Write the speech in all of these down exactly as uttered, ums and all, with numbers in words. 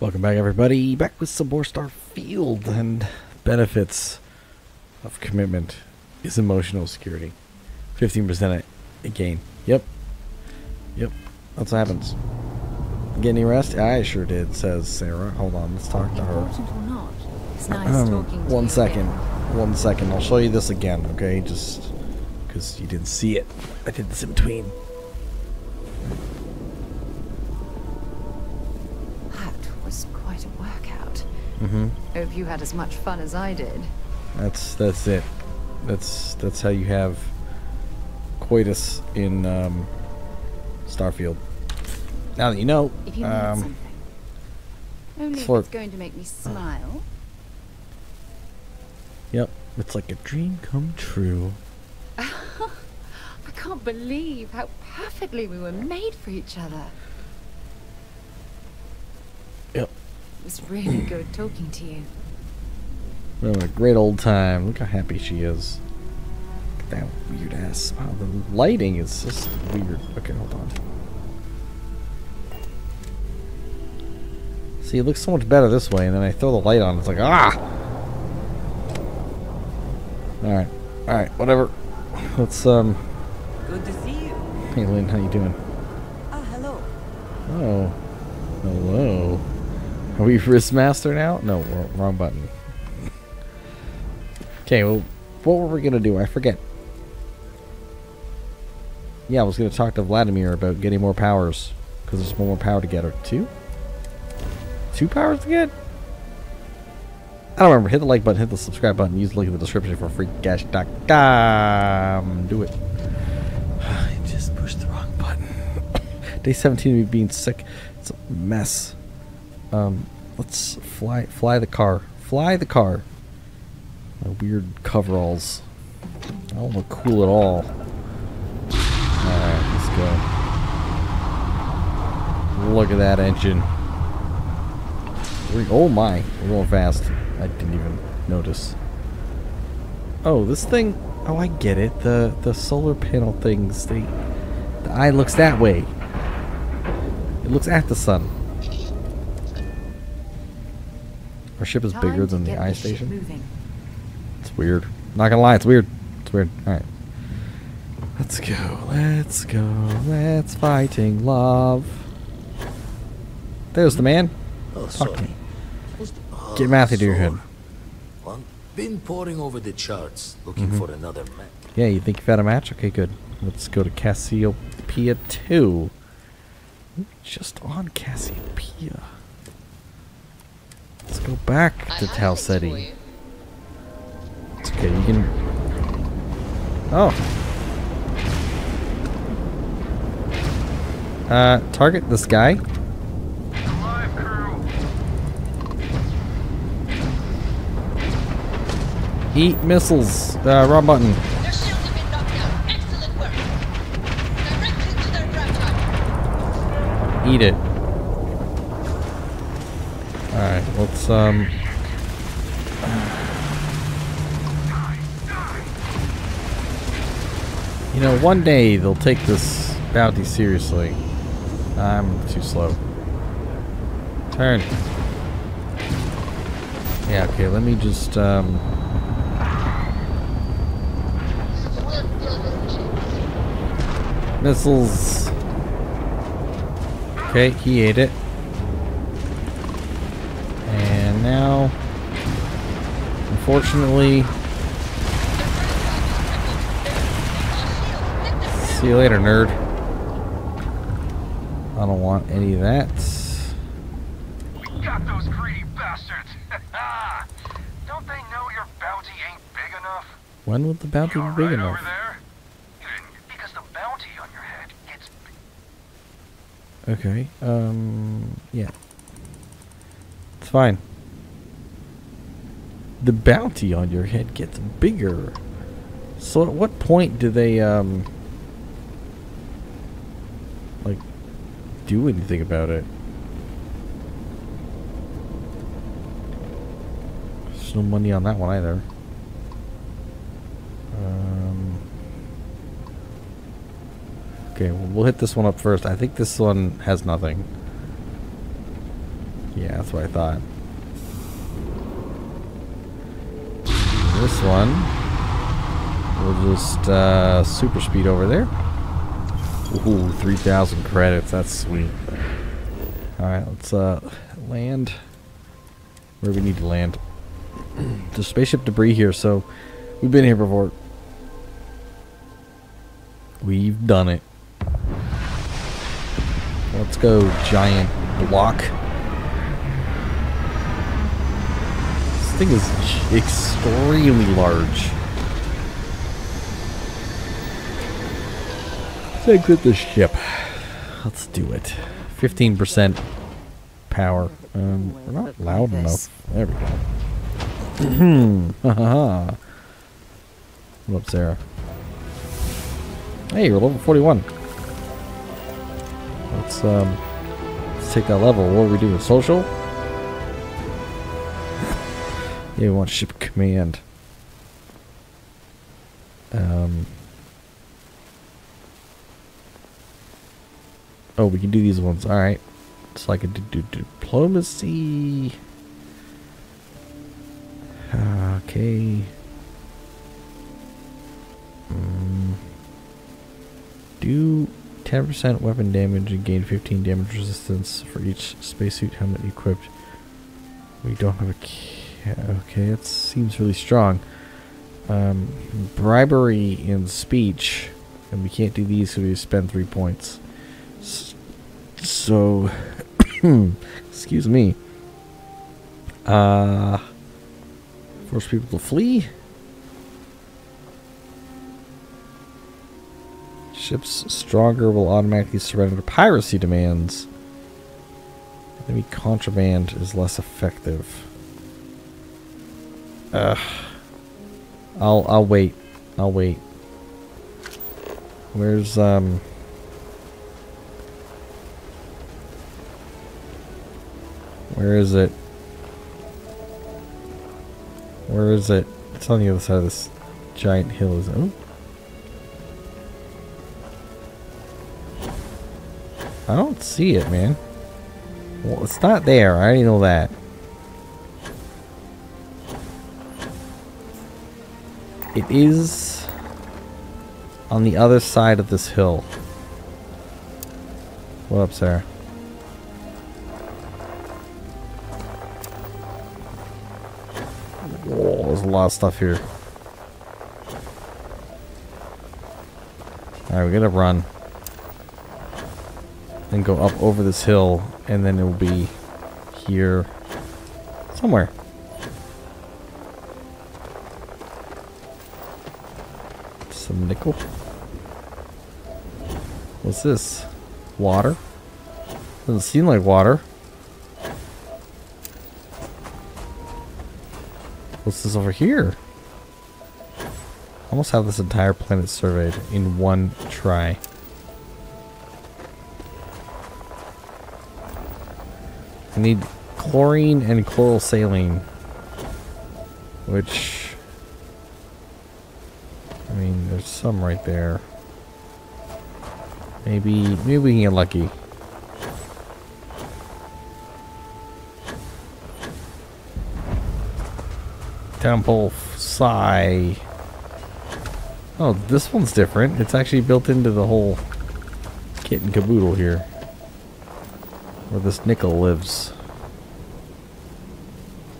Welcome back, everybody. Back with some more Starfield, and benefits of commitment is emotional security. fifteen percent gain. Yep. Yep. That's what happens. Get any rest? I sure did, says Sarah. Hold on, let's talk to her. It's nice talking to one second. One second. I'll show you this again, okay? Just because you didn't see it. I did this in between. Mm-hmm. Hope you had as much fun as I did. That's that's it. That's that's how you have coitus in um, Starfield. Now that you know, if you um, something. Only if it's going to make me smile. Yep, it's like a dream come true. I can't believe how perfectly we were made for each other. Yep. It was really good talking to you. We're having a great old time. Look how happy she is. Look at that weird ass smile. The lighting is just weird. Okay, hold on. See, it looks so much better this way, and then I throw the light on. It's like, ah! Alright. Alright, whatever. Let's, um... Good to see you. Hey, Lynn, how you doing? Ah, uh, hello. Oh. Hello. Are we wristmaster now? No, wrong button. Okay, well, what were we going to do? I forget. Yeah, I was going to talk to Vladimir about getting more powers. Because there's one more power to get. Or two? Two powers to get? I don't remember. Hit the like button, hit the subscribe button, use the link in the description for free cash dot com. Do it. I just pushed the wrong button. Day seventeen of me being sick. It's a mess. Um, let's fly, fly the car. Fly the car. My weird coveralls. I don't look cool at all. Alright, let's go. Look at that engine. We're, oh my, we're going fast. I didn't even notice. Oh, this thing, oh I get it. The, the solar panel things, they, the eye looks that way. It looks at the sun. Our ship is bigger than the eye station. It's weird. Not gonna lie, it's weird. It's weird. Alright. Let's go. Let's go. Let's fighting love. There's the man. Oh, Fuck me. Oh, Get Matthew to your head. Been poring over the charts, looking mm-hmm. for another match. Yeah, you think you've had a match? Okay, good. Let's go to Cassiopeia Two. We're just on Cassiopeia. Let's go back to Tau Ceti. It's okay, you can... Oh! Uh, target this guy. Alive, crew. Eat missiles! Uh, wrong button. Their shields have been knocked out. Excellent work! Directly to their ground target. Eat it. Alright, let's, um... You know, one day they'll take this bounty seriously. I'm too slow. Turn. Yeah, okay, let me just, um... missiles. Okay, he ate it. Now, unfortunately, see you later, nerd. I don't want any of that. We got those greedy bastards. Don't they know your bounty ain't big enough? When will the bounty be big enough? Because the bounty on your head gets big. Okay. Um. Yeah. It's fine. The bounty on your head gets bigger. So at what point do they, um... like, do anything about it? There's no money on that one either. Um... Okay, well, we'll hit this one up first. I think this one has nothing. Yeah, that's what I thought. This one, we'll just uh, super speed over there. Ooh, three thousand credits. That's sweet. All right, let's uh, land where we need to land. There's spaceship debris here, so we've been here before. We've done it. Let's go, giant block. This thing is extremely large. Let's exit the ship. Let's do it. fifteen percent power. Um, we're not loud enough. There we go. Haha. What up, Sarah? Hey, we're level forty-one. Let's um, let's take that level. What do we do with social? Yeah, we want ship command. Um. Oh, we can do these ones. All right. So I can do, do, do diplomacy. Okay. Um, do ten percent weapon damage and gain fifteen damage resistance for each spacesuit helmet equipped. We don't have a ca- okay, that seems really strong. Um, bribery and speech, and we can't do these, so we spend three points. So, excuse me. Uh, force people to flee. Ships stronger will automatically surrender to piracy demands. Maybe contraband is less effective. Ugh. I'll I'll wait. I'll wait. Where's um. Where is it? Where is it? It's on the other side of this giant hill, is it? Oh. I don't see it, man. Well, it's not there. I already know that. It is on the other side of this hill. What up, Sarah? There's a lot of stuff here. Alright, we gotta run. Then go up over this hill, and then it will be here somewhere. Some nickel. What's this? Water? Doesn't seem like water. What's this over here? Almost have this entire planet surveyed in one try. I need chlorine and chloral saline, which, I mean, there's some right there. Maybe, maybe we can get lucky. Temple Psi. Oh, this one's different. It's actually built into the whole kit and caboodle here. Where this nickel lives.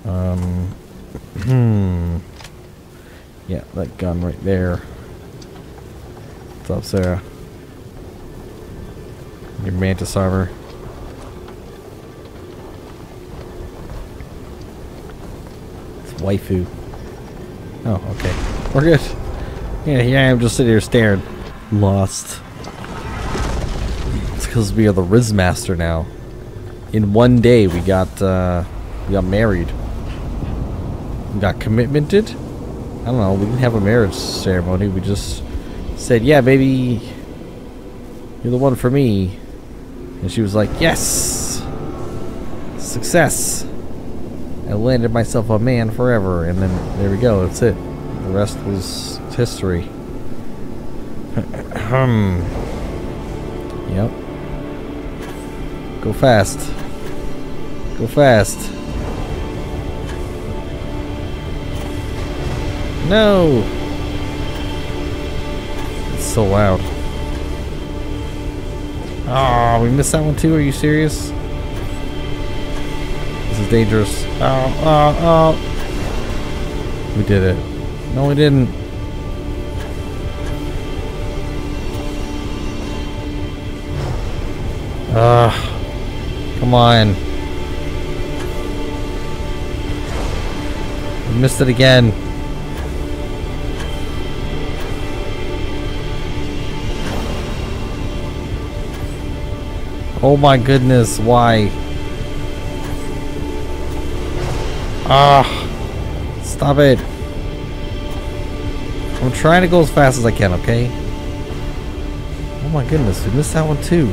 Um. Hmm. Yeah, that gun right there. What's up, Sarah? Your mantis armor. Waifu. Oh, okay. We're good. Yeah, here I am just sitting here staring. Lost. It's because we are the Rizmaster now. In one day we got uh we got married. We got commitmented? I don't know, we didn't have a marriage ceremony, we just said, yeah baby, you're the one for me. And she was like, yes! Success! I landed myself a man forever, and then there we go, that's it. The rest was history. Yep. Go fast. Go fast. No! It's so loud. Ah, oh, we missed that one too. Are you serious? This is dangerous. Oh, oh, oh. We did it. No, we didn't. Ah, uh, come on. We missed it again. Oh my goodness, why? Ah, stop it. I'm trying to go as fast as I can, okay? Oh my goodness, we missed that one too.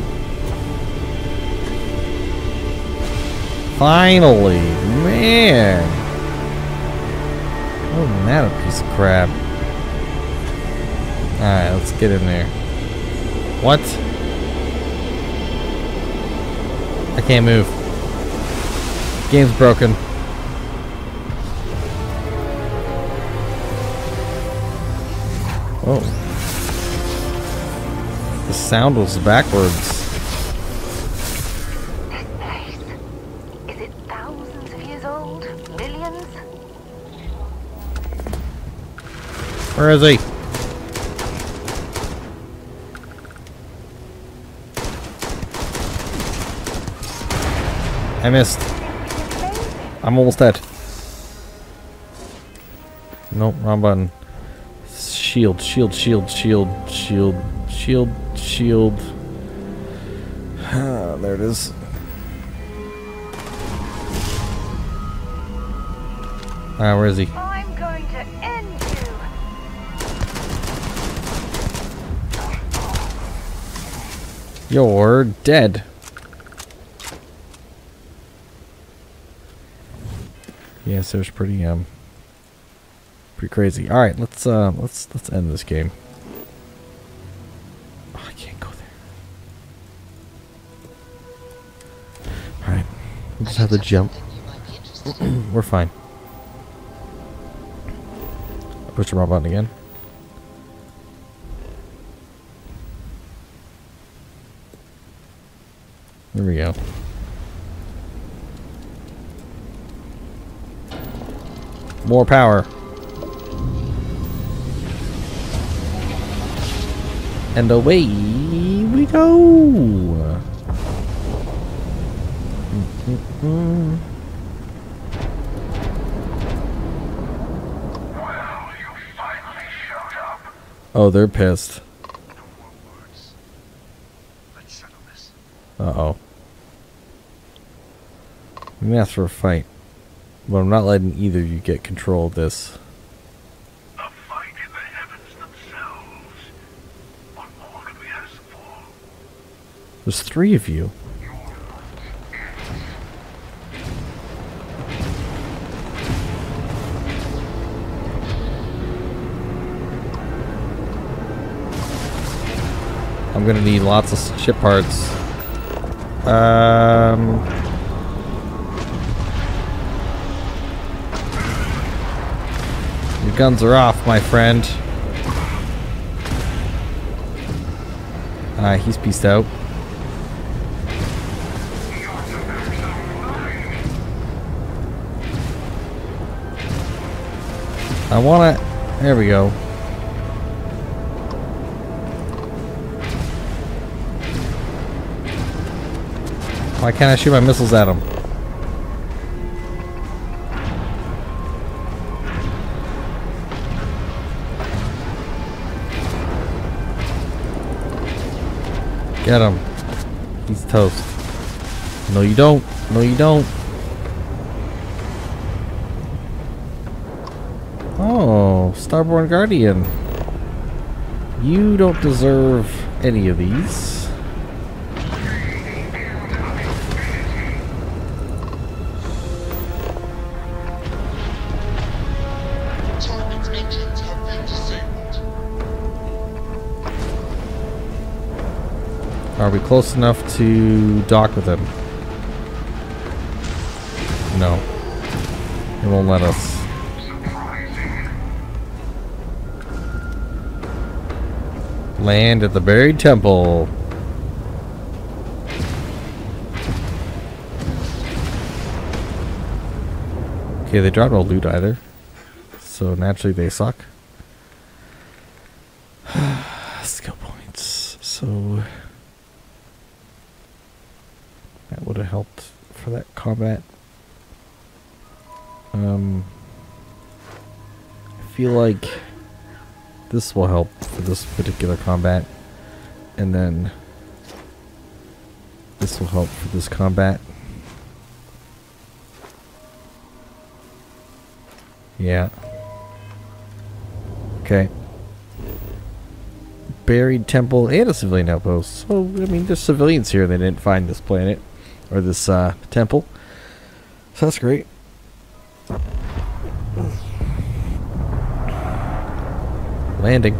Finally, man. Oh, that a piece of crap. Alright, let's get in there. What? I can't move. Game's broken. Oh. The sound was backwards. That place. Is it thousands of years old? Millions? Where is he? I missed. I'm almost dead. Nope, wrong button. Shield, shield, shield, shield, shield, shield, shield. Ah, there it is. Alright, where is he? I'm going to end you. You're dead. Yes, it was pretty um pretty crazy. All right, let's uh let's let's end this game. Oh, I can't go there. All right, we'll just have to jump. We're fine. Push the wrong button again. There we go. More power. And away we go. Mm-hmm. Well, you finally showed up. Oh, they're pissed. No more words. Let's settle this. Uh-oh. I'm gonna ask for a fight. But I'm not letting either of you get control of this. A fight in the heavens themselves. What more could we ask for? There's three of you. I'm gonna need lots of ship parts. Um. Guns are off, my friend. Uh, he's peaced out. I wanna... There we go. Why can't I shoot my missiles at him? Get him. He's toast. No, you don't. No, you don't. Oh, Starborn Guardian. You don't deserve any of these. Are we close enough to dock with him? No. It won't let us. Land at the buried temple. Okay, they dropped no loot either. So naturally they suck. Skill points. So that would have helped for that combat. Um I feel like this will help for this particular combat, and then this will help for this combat. Yeah. Okay. Buried temple and a civilian outpost. So, I mean, there's civilians here and they didn't find this planet or this uh, temple. So that's great. Landing.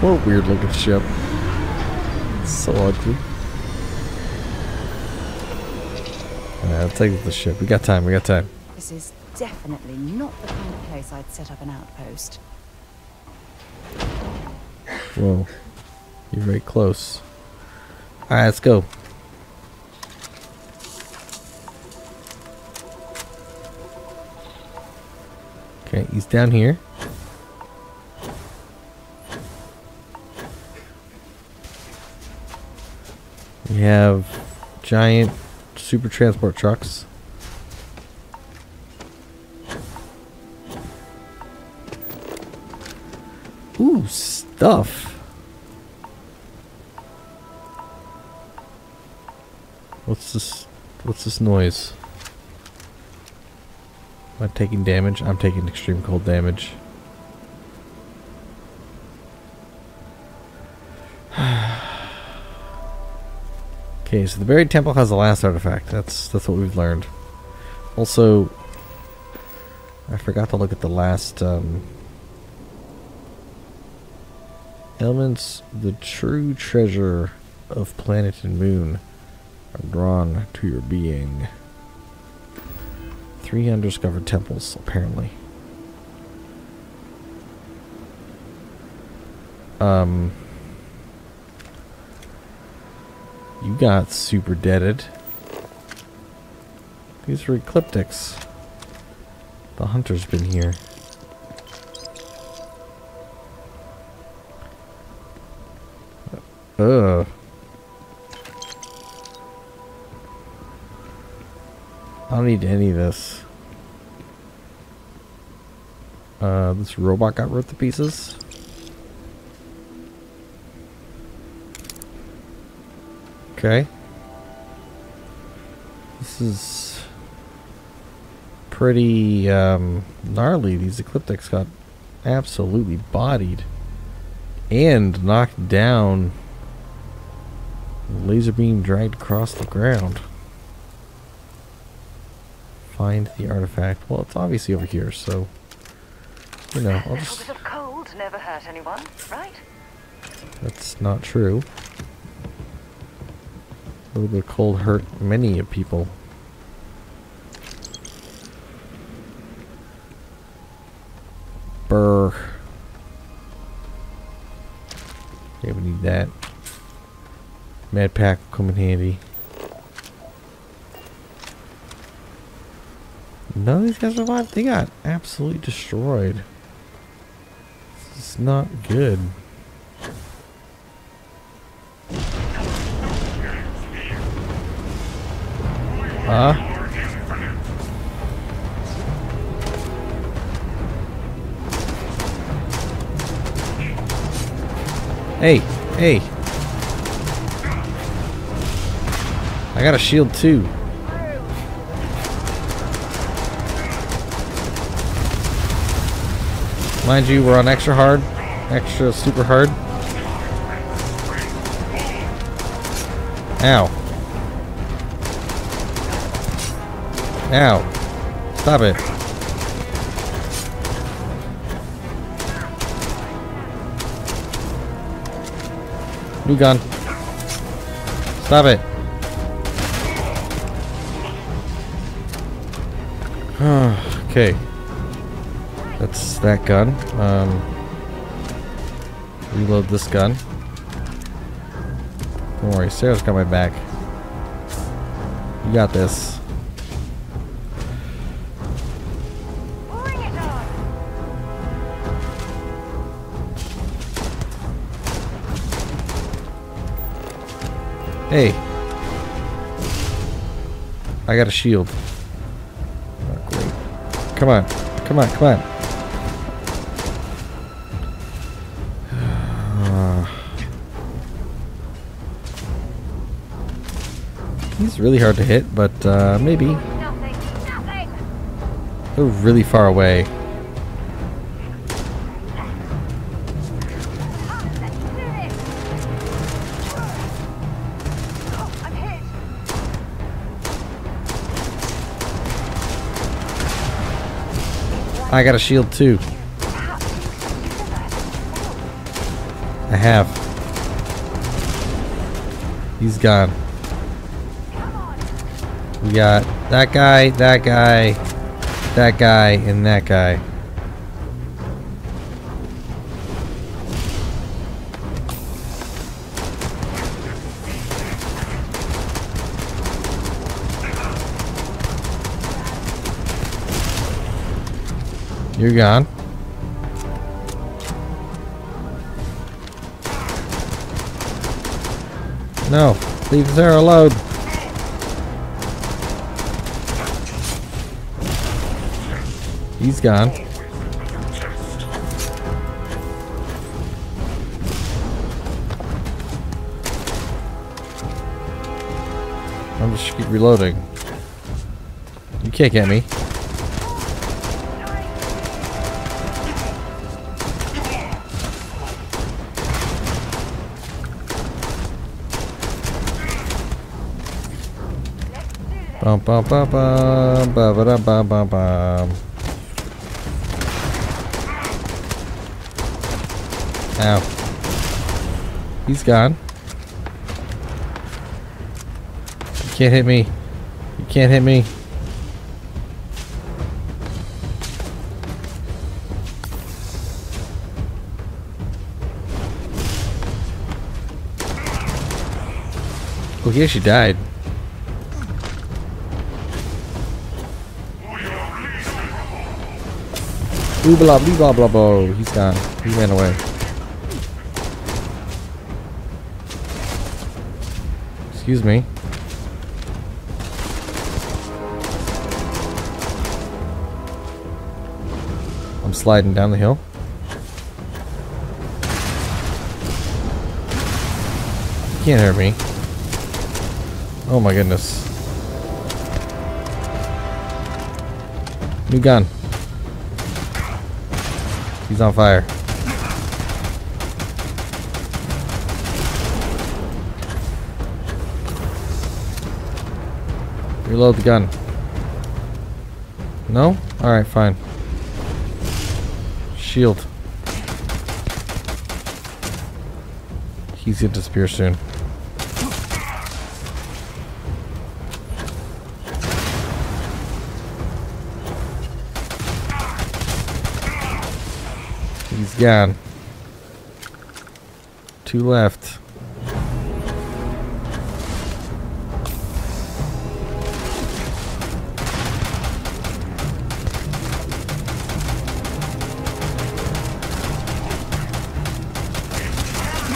What a weird looking ship. It's so ugly. Alright, I'll take the ship. We got time, we got time. This is definitely not the kind of place I'd set up an outpost. Whoa. You're very close. Alright, let's go. Okay, he's down here. We have giant super transport trucks. Ooh, stuff. What's this? What's this noise? Am I taking damage? I'm taking extreme cold damage. Okay, so the buried temple has the last artifact. That's that's what we've learned. Also, I forgot to look at the last um, elements. The true treasure of planet and moon are drawn to your being. Three undiscovered temples, apparently. Um, you got super deaded. These are ecliptics. The hunter's been here. Ugh. I don't need any of this. Uh, this robot got ripped to pieces. Okay. This is pretty um, gnarly. These ecliptics got absolutely bodied and knocked down. Laser beam dragged across the ground. Find the artifact. Well, it's obviously over here, so you know. I'll just... A little bit of cold never hurt anyone, right? That's not true. A little bit of cold hurt many of people. Brr. Yeah, we need that. Mad pack will come in handy. None of these guys are alive. They got absolutely destroyed. This is not good. Huh? Hey, hey. I got a shield too. Mind you, we're on extra hard, extra super hard. Ow. Ow. Stop it. New gun. Stop it. Okay. That's that gun. Um, reload this gun. Don't worry, Sarah's got my back. You got this. Hey, I got a shield. Not great. Come on, come on, come on. Uh, he's really hard to hit, but uh, maybe. Nothing, nothing. They're really far away. I got a shield too. I have. He's gone. We got that guy, that guy, that guy, and that guy. You're gone. No, leave Sarah alone. He's gone. I'm just keep reloading. You can't get me. Bum, bum, bum, bum, bum, bum, bum, bum, bum. Ow. He's gone. You can't hit me. You can't hit me. Oh, yeah, she died. Ooh, blah, blah, blah, blah. He's gone. He ran away. Excuse me. I'm sliding down the hill. You can't hurt me. Oh my goodness. New gun. He's on fire. Reload the gun. No? Alright, fine. Shield. He's gonna disappear soon. He's gone. Two left.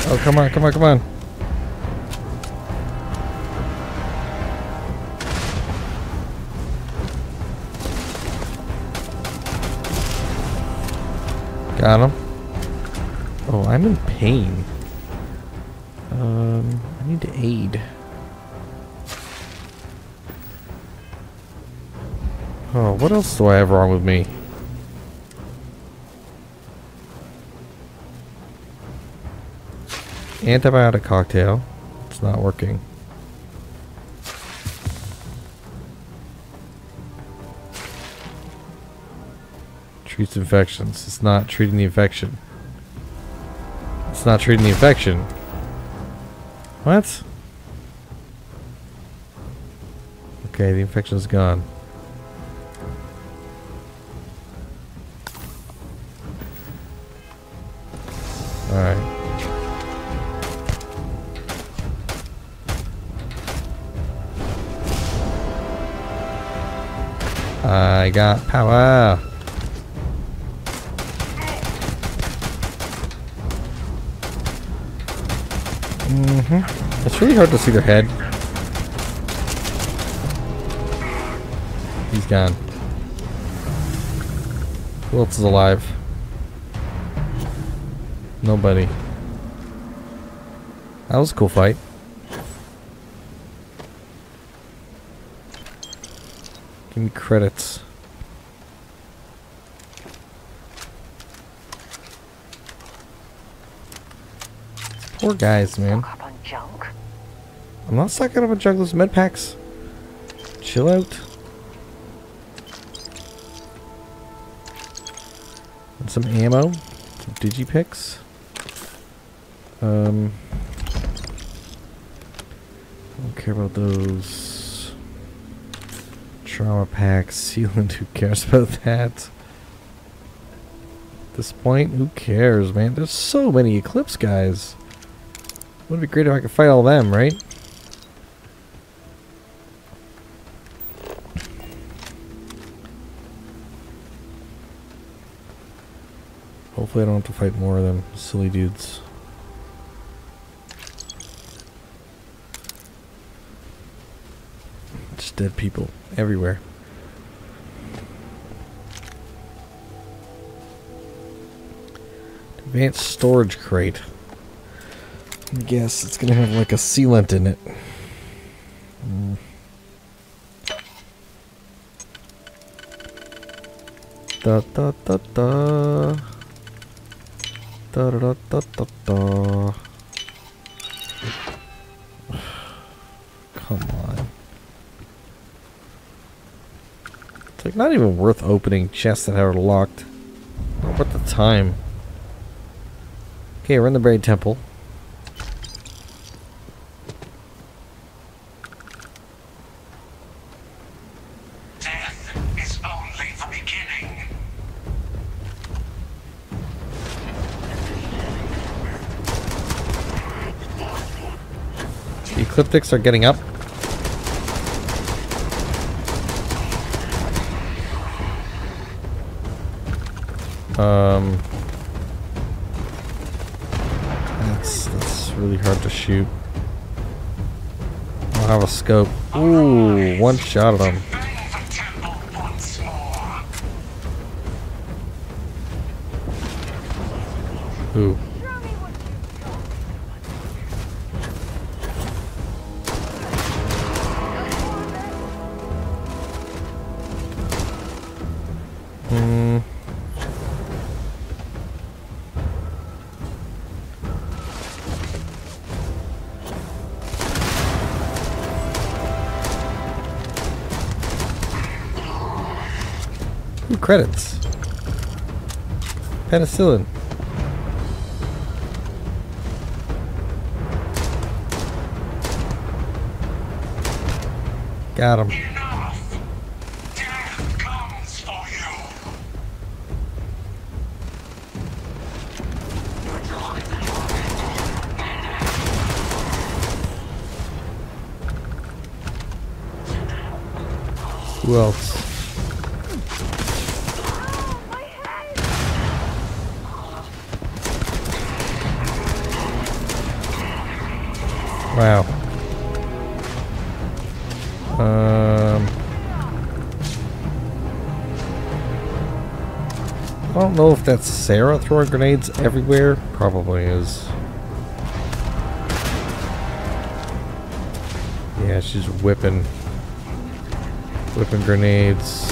Oh, come on, come on, come on. Got him. Oh, I'm in pain. Um, I need to aid. Oh, what else do I have wrong with me? Antibiotic cocktail. It's not working. Treats infections. It's not treating the infection. It's not treating the infection. What? Okay, the infection's gone. I got power. Mm-hmm. It's really hard to see their head. He's gone. Who else is alive? Nobody. That was a cool fight. Give me credits. Poor guys, man. I'm not sucking up on junk, those med packs. Chill out. And some ammo. Some digipicks. Um, I don't care about those. Trauma packs, sealant, who cares about that? At this point, who cares, man? There's so many Eclipse guys. Would be great if I could fight all them, right? Hopefully I don't have to fight more of them silly dudes. Just dead people everywhere. Advanced storage crate. I guess it's gonna have like a sealant in it. Mm. Da da da da. Da da da da da. Come on. It's like not even worth opening chests that are locked. Not worth the time. Okay, we're in the Buried Temple. Ecliptics are getting up. Um, that's that's really hard to shoot. I'll have a scope. Ooh, one shot of them. Ooh. Credits. Penicillin. Got him. Enough. Death comes for you. Who else? Wow. Um, I don't know if that's Sarah throwing grenades everywhere. Probably is. Yeah, she's whipping, whipping grenades.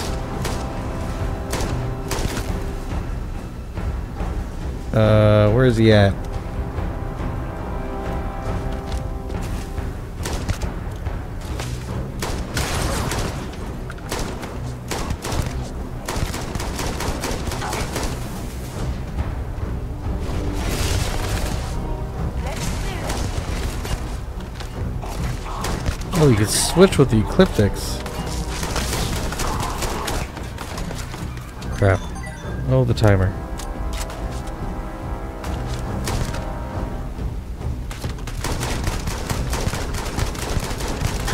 Uh, where is he at? Oh, you can switch with the Ecliptics. Crap. Oh, the timer.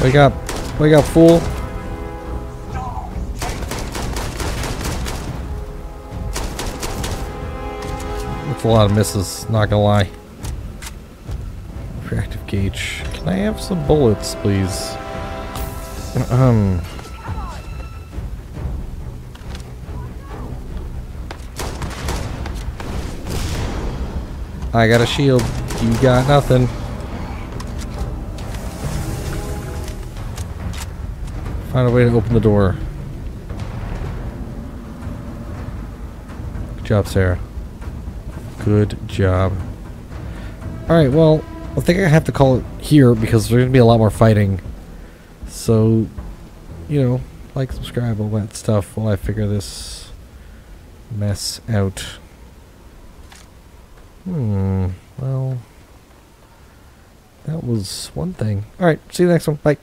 Wake up. Wake up, fool. That's a lot of misses, not gonna lie. Reactive gauge. Can I have some bullets, please? Um. I got a shield. You got nothing. Find a way to open the door. Good job, Sarah. Good job. Alright, well, I think I have to call it here because there's gonna be a lot more fighting. So, you know, like, subscribe, all that stuff while I figure this mess out. Hmm, well, that was one thing. Alright, see you next one. Bye.